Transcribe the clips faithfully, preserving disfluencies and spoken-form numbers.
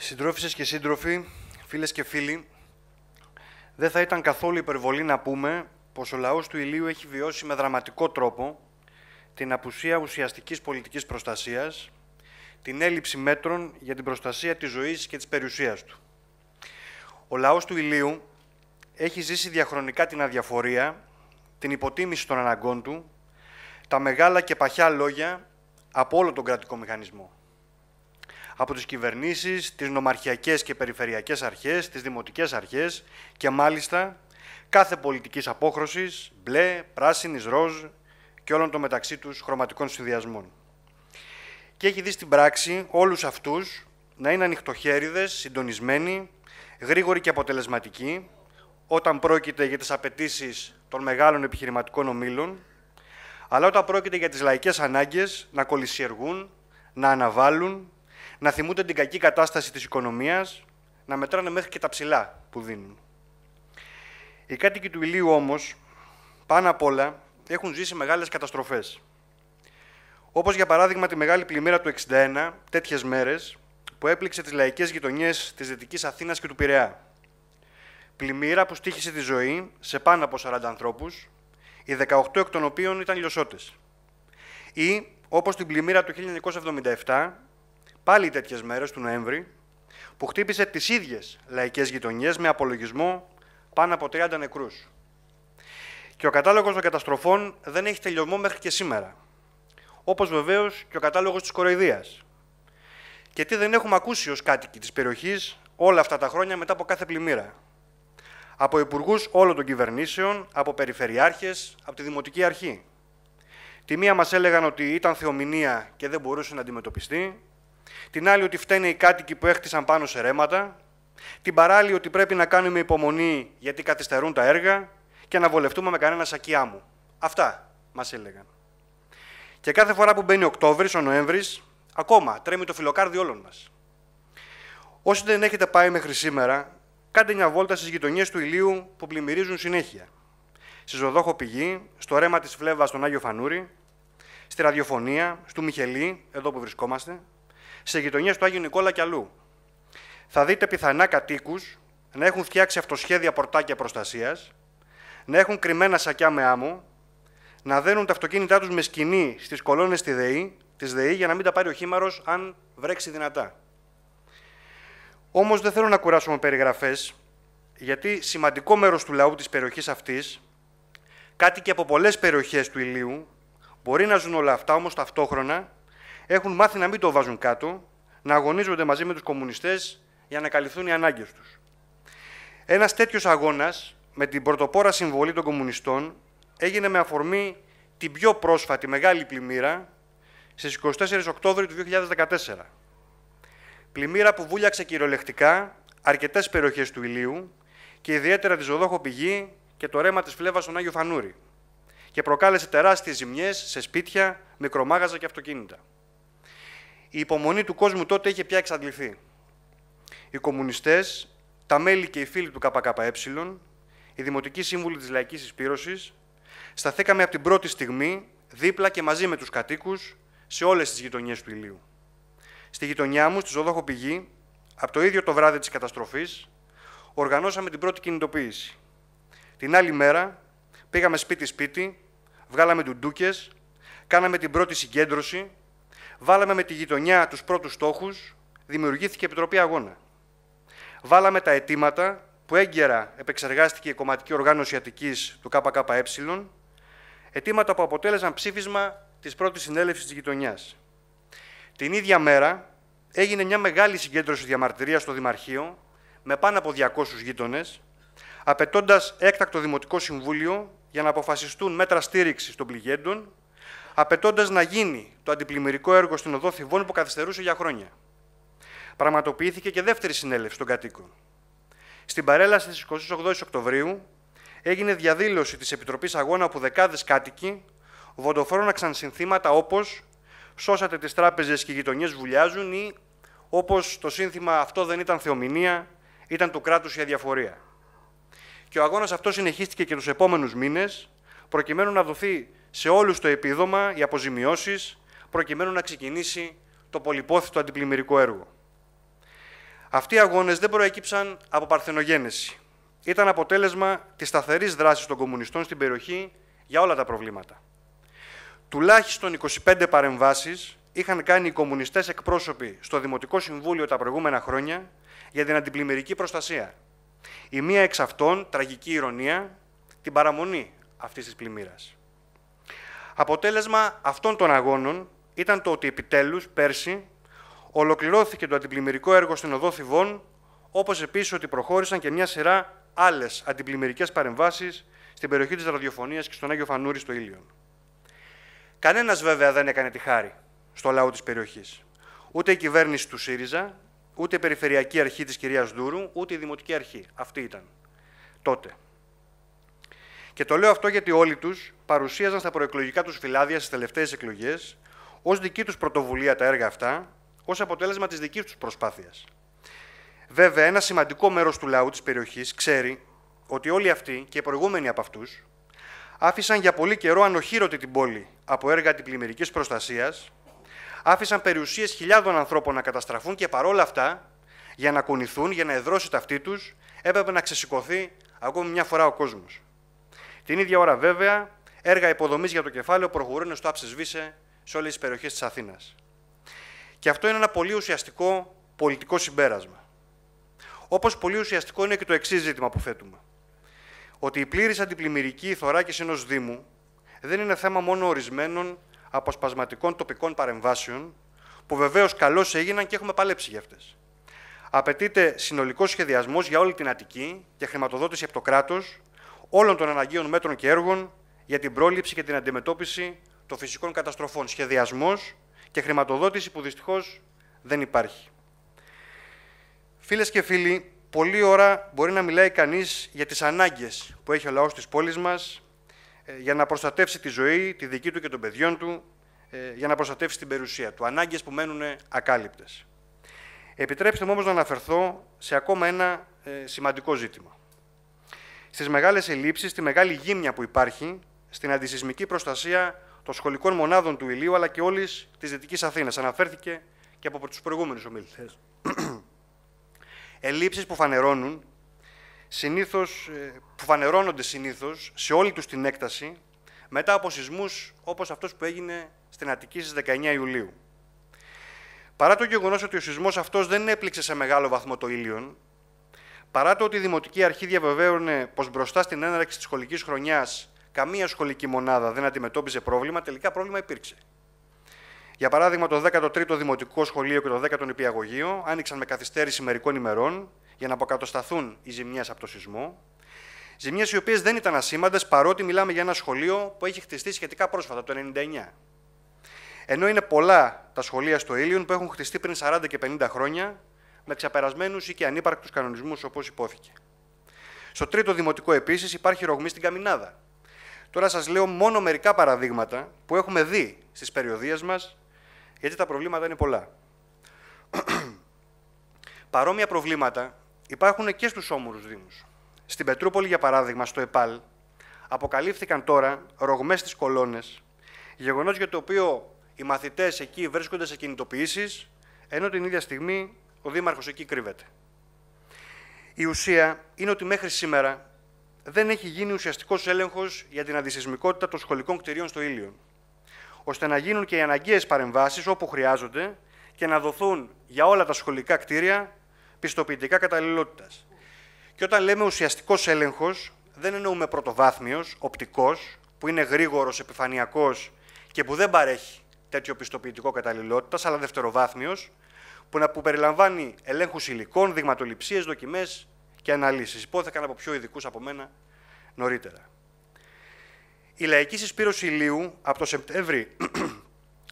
Συντρόφισσες και σύντροφοι, φίλες και φίλοι, δεν θα ήταν καθόλου υπερβολή να πούμε πως ο λαός του Ηλίου έχει βιώσει με δραματικό τρόπο την απουσία ουσιαστικής πολιτικής προστασίας, την έλλειψη μέτρων για την προστασία της ζωής και της περιουσίας του. Ο λαός του Ηλίου έχει ζήσει διαχρονικά την αδιαφορία, την υποτίμηση των αναγκών του, τα μεγάλα και παχιά λόγια από όλο τον κρατικό μηχανισμό. Από τις κυβερνήσεις, τις νομαρχιακές και περιφερειακές αρχές, τις δημοτικές αρχές και μάλιστα κάθε πολιτικής απόχρωσης, μπλε, πράσινης, ροζ και όλων των μεταξύ τους χρωματικών συνδυασμών. Και έχει δει στην πράξη όλους αυτούς να είναι ανοιχτοχέριδες, συντονισμένοι, γρήγοροι και αποτελεσματικοί όταν πρόκειται για τις απαιτήσεις των μεγάλων επιχειρηματικών ομίλων, αλλά όταν πρόκειται για τις λαϊκές ανάγκες να κολυσιεργούν, να αναβάλουν, να θυμούνται την κακή κατάσταση της οικονομίας, να μετράνε μέχρι και τα ψηλά που δίνουν. Οι κάτοικοι του Ηλίου όμως, πάνω απ' όλα, έχουν ζήσει μεγάλες καταστροφές. Όπως για παράδειγμα τη μεγάλη πλημμύρα του εξήντα ένα, τέτοιες μέρες, που έπληξε τις λαϊκές γειτονιές της Δυτικής Αθήνας και του Πειραιά. Πλημμύρα που στοίχησε τη ζωή σε πάνω από σαράντα ανθρώπους, οι δεκαοκτώ εκ των οποίων ήταν λιωσότες. Ή, όπως την πλημμύρα του χίλια εννιακόσια εβδομήντα επτά, πάλι τέτοιες μέρες του Νοέμβρη, που χτύπησε τις ίδιες λαϊκές γειτονιές με απολογισμό πάνω από τριάντα νεκρούς. Και ο κατάλογος των καταστροφών δεν έχει τελειωμό μέχρι και σήμερα. Όπως βεβαίως και ο κατάλογος της κοροϊδίας. Και τι δεν έχουμε ακούσει ως κάτοικοι της περιοχής όλα αυτά τα χρόνια μετά από κάθε πλημμύρα. Από υπουργούς όλων των κυβερνήσεων, από περιφερειάρχες, από τη Δημοτική Αρχή. Τη μία μας έλεγαν ότι ήταν θεομηνία και δεν μπορούσε να αντιμετωπιστεί. Την άλλη ότι φταίνε οι κάτοικοι που έχτισαν πάνω σε ρέματα. Την παράλληλη ότι πρέπει να κάνουμε υπομονή γιατί καθυστερούν τα έργα και να βολευτούμε με κανένα σακί άμμου. Αυτά μας έλεγαν. Και κάθε φορά που μπαίνει ο Οκτώβρης, ο Νοέμβρης, ακόμα τρέμει το φιλοκάρδι όλων μας. Όσοι δεν έχετε πάει μέχρι σήμερα, κάντε μια βόλτα στις γειτονιές του Ηλίου που πλημμυρίζουν συνέχεια. Στη Ζωδόχο Πηγή, στο ρέμα της Φλέβας στον Άγιο Φανούρη, στη Ραδιοφωνία, στο Μιχελή, εδώ που βρισκόμαστε, σε γειτονιές του Άγιου Νικόλα και αλλού. Θα δείτε πιθανά κατοίκους να έχουν φτιάξει αυτοσχέδια πορτάκια προστασίας, να έχουν κρυμμένα σακιά με άμμο, να δένουν τα αυτοκίνητά τους με σκηνή στις κολόνες της ΔΕΗ, της ΔΕΗ για να μην τα πάρει ο χήμαρος αν βρέξει δυνατά. Όμως δεν θέλω να κουράσω με περιγραφές, γιατί σημαντικό μέρος του λαού της περιοχής αυτής, κάτοικοι από πολλές περιοχές του Ηλίου, μπορεί να ζουν όλα αυτά, όμως ταυτόχρονα έχουν μάθει να μην το βάζουν κάτω, να αγωνίζονται μαζί με τους κομμουνιστές για να καλυφθούν οι ανάγκες τους. Ένας τέτοιος αγώνας, με την πρωτοπόρα συμβολή των κομμουνιστών, έγινε με αφορμή την πιο πρόσφατη μεγάλη πλημμύρα στις είκοσι τέσσερις Οκτώβρη του δύο χιλιάδες δεκατέσσερα. Πλημμύρα που βούλιαξε κυριολεκτικά αρκετές περιοχές του Ηλίου και ιδιαίτερα τη Ζωδόχο Πηγή και το ρέμα της Φλέβας στον Άγιο Φανούρη και προκάλεσε τεράστιες ζημιές σε σπίτια, μικρομάγαζα και αυτοκίνητα. Η υπομονή του κόσμου τότε είχε πια εξαντληθεί. Οι κομμουνιστές, τα μέλη και οι φίλοι του ΚΚΕ, οι δημοτικοί σύμβουλοι της Λαϊκής Εισπήρωσης, σταθήκαμε από την πρώτη στιγμή δίπλα και μαζί με τους κατοίκους σε όλες τις γειτονιές του Ηλίου. Στη γειτονιά μου, στη Ζωδόχο Πηγή, από το ίδιο το βράδυ της καταστροφής, οργανώσαμε την πρώτη κινητοποίηση. Την άλλη μέρα πήγαμε σπίτι-σπίτι, βγάλαμε ντουντούκες, κάναμε την πρώτη συγκέντρωση, βάλαμε με τη γειτονιά τους πρώτους στόχους, δημιουργήθηκε Επιτροπή Αγώνα. Βάλαμε τα αιτήματα που έγκαιρα επεξεργάστηκε η Κομματική Οργάνωση Αττικής του ΚΚΕ, αιτήματα που αποτέλεσαν ψήφισμα της πρώτης συνέλευσης της γειτονιάς. Την ίδια μέρα έγινε μια μεγάλη συγκέντρωση διαμαρτυρίας στο Δημαρχείο με πάνω από διακόσιους γείτονες, απαιτώντας έκτακτο Δημοτικό Συμβούλιο για να αποφασιστούν μέτρα στήριξης των πληγέντων, απαιτώντας να γίνει το αντιπλημμυρικό έργο στην οδό Θηβών που καθυστερούσε για χρόνια. Πραγματοποιήθηκε και δεύτερη συνέλευση των κατοίκων. Στην παρέλαση της εικοστής όγδοης Οκτωβρίου έγινε διαδήλωση της Επιτροπής Αγώνα από δεκάδες κάτοικοι, βοντοφρόναξαν συνθήματα όπως «Σώσατε τις τράπεζες και οι γειτονιές βουλιάζουν» ή όπως το σύνθημα «Αυτό δεν ήταν θεομηνία, ήταν του κράτους η αδιαφορία». Και ο αγώνας αυτός συνεχίστηκε και τους επόμενους μήνες, προκειμένου να δοθεί σε όλους το επίδομα, οι αποζημιώσεις, προκειμένου να ξεκινήσει το πολυπόθητο αντιπλημμυρικό έργο. Αυτοί οι αγώνες δεν προέκυψαν από παρθενογένεση. Ήταν αποτέλεσμα της σταθερής δράσης των κομμουνιστών στην περιοχή για όλα τα προβλήματα. Τουλάχιστον είκοσι πέντε παρεμβάσεις είχαν κάνει οι κομμουνιστές εκπρόσωποι στο Δημοτικό Συμβούλιο τα προηγούμενα χρόνια για την αντιπλημμυρική προστασία. Η μία εξ αυτών, τραγική ηρωνία, την παραμονή αυτής της πλημμύρας. Αποτέλεσμα αυτών των αγώνων ήταν το ότι επιτέλους πέρσι ολοκληρώθηκε το αντιπλημμυρικό έργο στην Οδό Θηβών, όπως επίσης ότι προχώρησαν και μια σειρά άλλες αντιπλημμυρικές παρεμβάσεις στην περιοχή της Ραδιοφωνίας και στον Άγιο Φανούρη στο Ήλιον. Κανένας βέβαια δεν έκανε τη χάρη στο λαό της περιοχής. Ούτε η κυβέρνηση του ΣΥΡΙΖΑ, ούτε η Περιφερειακή Αρχή της κυρίας Δούρου, ούτε η Δημοτική Αρχή. Αυτή ήταν τότε. Και το λέω αυτό γιατί όλοι τους παρουσίαζαν στα προεκλογικά τους φυλάδια στις τελευταίες εκλογές ως δική τους πρωτοβουλία τα έργα αυτά, ως αποτέλεσμα της δικής τους προσπάθειας. Βέβαια, ένα σημαντικό μέρος του λαού της περιοχής ξέρει ότι όλοι αυτοί και οι προηγούμενοι από αυτούς άφησαν για πολύ καιρό ανοχήρωτη την πόλη από έργα αντιπλημμυρικής προστασίας, άφησαν περιουσίες χιλιάδων ανθρώπων να καταστραφούν και παρόλα αυτά, για να κουνηθούν, για να εδρώσει ταυτή τους, έπρεπε να ξεσηκωθεί ακόμη μια φορά ο κόσμος. Την ίδια ώρα, βέβαια, έργα υποδομής για το κεφάλαιο προχωρούν στο άψεσβήσε σε όλες τις περιοχές της Αθήνας. Και αυτό είναι ένα πολύ ουσιαστικό πολιτικό συμπέρασμα. Όπως πολύ ουσιαστικό είναι και το εξής ζήτημα που θέτουμε. Ότι η πλήρης αντιπλημμυρική θωράκιση ενός Δήμου δεν είναι θέμα μόνο ορισμένων αποσπασματικών τοπικών παρεμβάσεων, που βεβαίως καλώς έγιναν και έχουμε παλέψει για αυτές. Απαιτείται συνολικός σχεδιασμός για όλη την Αττική και χρηματοδότηση από το κράτος όλων των αναγκαίων μέτρων και έργων για την πρόληψη και την αντιμετώπιση των φυσικών καταστροφών. Σχεδιασμός και χρηματοδότηση που δυστυχώς δεν υπάρχει. Φίλες και φίλοι, πολλή ώρα μπορεί να μιλάει κανείς για τις ανάγκες που έχει ο λαός της πόλης μας για να προστατεύσει τη ζωή, τη δική του και των παιδιών του, για να προστατεύσει την περιουσία του. Ανάγκες που μένουν ακάλυπτες. Επιτρέψτε μου όμως να αναφερθώ σε ακόμα ένα σημαντικό ζήτημα. Στις μεγάλες ελλείψεις, στη μεγάλη γύμνια που υπάρχει, στην αντισυσμική προστασία των σχολικών μονάδων του Ηλίου αλλά και όλης της Δυτικής Αθήνας. Αναφέρθηκε και από τους προηγούμενους ομιλητές. Ελλείψεις που φανερώνουν, συνήθως, που φανερώνονται συνήθως σε όλη τους την έκταση μετά από σεισμούς όπως αυτός που έγινε στην Αττική στις δεκαεννέα Ιουλίου. Παρά το γεγονός ότι ο σεισμός αυτός δεν έπληξε σε μεγάλο βαθμό το Ήλιον, παρά το ότι η Δημοτική Αρχή διαβεβαίωνε πως μπροστά στην έναρξη της σχολικής χρονιάς καμία σχολική μονάδα δεν αντιμετώπιζε πρόβλημα, τελικά πρόβλημα υπήρξε. Για παράδειγμα, το δέκατο τρίτο Δημοτικό Σχολείο και το δέκατο Νηπιαγωγείο άνοιξαν με καθυστέρηση μερικών ημερών για να αποκατασταθούν οι ζημιές από το σεισμό. Ζημιές οι οποίες δεν ήταν ασήμαντες, παρότι μιλάμε για ένα σχολείο που έχει χτιστεί σχετικά πρόσφατα, το χίλια εννιακόσια ενενήντα εννέα. Ενώ είναι πολλά τα σχολεία στο Ήλιον που έχουν χτιστεί πριν σαράντα και πενήντα χρόνια με ξεπερασμένους ή και ανύπαρκτους κανονισμούς, όπως υπόθηκε. Στο τρίτο Δημοτικό επίσης υπάρχει ρογμή στην Καμινάδα. Τώρα σας λέω μόνο μερικά παραδείγματα που έχουμε δει στις περιοδίες μας, γιατί τα προβλήματα είναι πολλά. Παρόμοια προβλήματα υπάρχουν και στους όμορους Δήμους. Στην Πετρούπολη, για παράδειγμα, στο ΕΠΑΛ, αποκαλύφθηκαν τώρα ρογμές στις κολόνες, γεγονός για το οποίο οι μαθητές εκεί βρίσκονται σε κινητοποιήσεις, ενώ την ίδια στιγμή ο Δήμαρχος εκεί κρύβεται. Η ουσία είναι ότι μέχρι σήμερα δεν έχει γίνει ουσιαστικός έλεγχος για την αντισυσμικότητα των σχολικών κτηρίων στο Ήλιον, ώστε να γίνουν και οι αναγκαίες παρεμβάσεις όπου χρειάζονται και να δοθούν για όλα τα σχολικά κτίρια πιστοποιητικά καταλληλότητας. Και όταν λέμε ουσιαστικός έλεγχος, δεν εννοούμε πρωτοβάθμιος, οπτικός, που είναι γρήγορος, επιφανειακός και που δεν παρέχει τέτοιο πιστοποιητικό καταλληλότητας, αλλά δευτεροβάθμιος, που, να, που περιλαμβάνει ελέγχους υλικών, δειγματοληψίες, δοκιμές και αναλύσεις. Υπόθηκαν από πιο ειδικούς από μένα νωρίτερα. Η λαϊκή συσπήρωση Ηλίου από το Σεπτέμβρη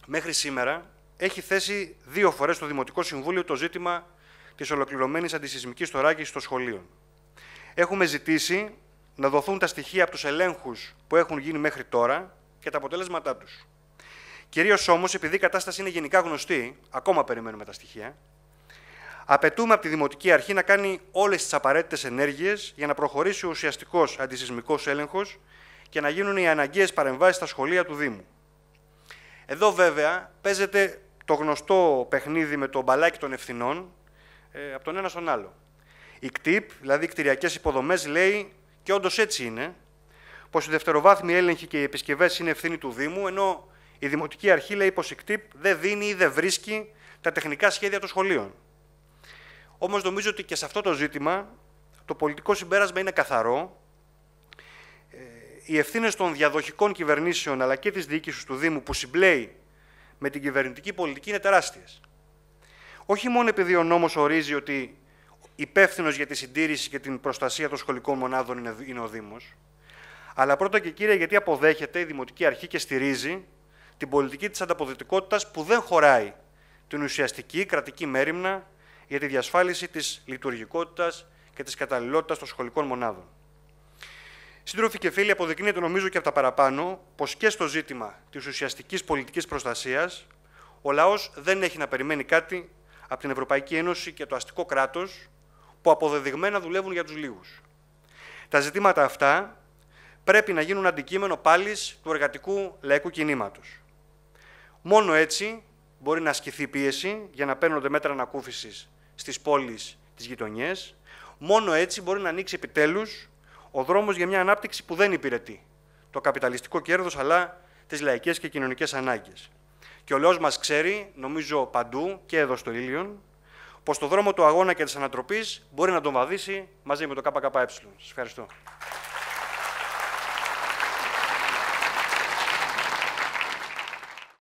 μέχρι σήμερα έχει θέσει δύο φορές στο Δημοτικό Συμβούλιο το ζήτημα της ολοκληρωμένης αντισυσμικής θωράκισης των σχολείων. Έχουμε ζητήσει να δοθούν τα στοιχεία από τους ελέγχους που έχουν γίνει μέχρι τώρα και τα αποτέλεσματά τους. Κυρίως όμως, επειδή η κατάσταση είναι γενικά γνωστή, ακόμα περιμένουμε τα στοιχεία, απαιτούμε από τη Δημοτική Αρχή να κάνει όλες τις απαραίτητες ενέργειες για να προχωρήσει ο ουσιαστικός αντισυσμικός έλεγχος και να γίνουν οι αναγκαίες παρεμβάσεις στα σχολεία του Δήμου. Εδώ βέβαια παίζεται το γνωστό παιχνίδι με το μπαλάκι των ευθυνών, ε, από τον ένα στον άλλο. Η ΚΤΙΠ, δηλαδή οι κτηριακές υποδομές, λέει, και όντως έτσι είναι, πως οι δευτεροβάθμιοι έλεγχοι και οι επισκευές είναι ευθύνη του Δήμου, ενώ η Δημοτική Αρχή λέει πως η ΚΤΙΠ δεν δίνει ή δεν βρίσκει τα τεχνικά σχέδια των σχολείων. Όμως νομίζω ότι και σε αυτό το ζήτημα το πολιτικό συμπέρασμα είναι καθαρό. Οι ευθύνες των διαδοχικών κυβερνήσεων αλλά και της διοίκησης του Δήμου που συμπλέει με την κυβερνητική πολιτική είναι τεράστιες. Όχι μόνο επειδή ο νόμος ορίζει ότι υπεύθυνος για τη συντήρηση και την προστασία των σχολικών μονάδων είναι ο Δήμος, αλλά πρώτα και κύρια γιατί αποδέχεται η Δημοτική Αρχή και στηρίζει την πολιτική της ανταποδυτικότητας που δεν χωράει την ουσιαστική κρατική μέριμνα για τη διασφάλιση της λειτουργικότητας και της καταλληλότητας των σχολικών μονάδων. Σύντροφοι και φίλοι, αποδεικνύεται νομίζω και από τα παραπάνω πως και στο ζήτημα της ουσιαστικής πολιτικής προστασίας ο λαός δεν έχει να περιμένει κάτι από την Ευρωπαϊκή Ένωση και το αστικό κράτος που αποδεδειγμένα δουλεύουν για τους λίγους. Τα ζητήματα αυτά πρέπει να γίνουν αντικείμενο πάλης του εργατικού λαϊκού κινήματος. Μόνο έτσι μπορεί να ασκηθεί πίεση για να παίρνονται μέτρα ανακούφισης στις πόλεις, τις γειτονιές. Μόνο έτσι μπορεί να ανοίξει επιτέλους ο δρόμος για μια ανάπτυξη που δεν υπηρετεί το καπιταλιστικό κέρδος, αλλά τις λαϊκές και κοινωνικές ανάγκες. Και ο λαός μας ξέρει, νομίζω παντού και εδώ στο Ήλιον, πως το δρόμο του αγώνα και της ανατροπής μπορεί να τον βαδίσει μαζί με το ΚΚΕ. Σας ευχαριστώ.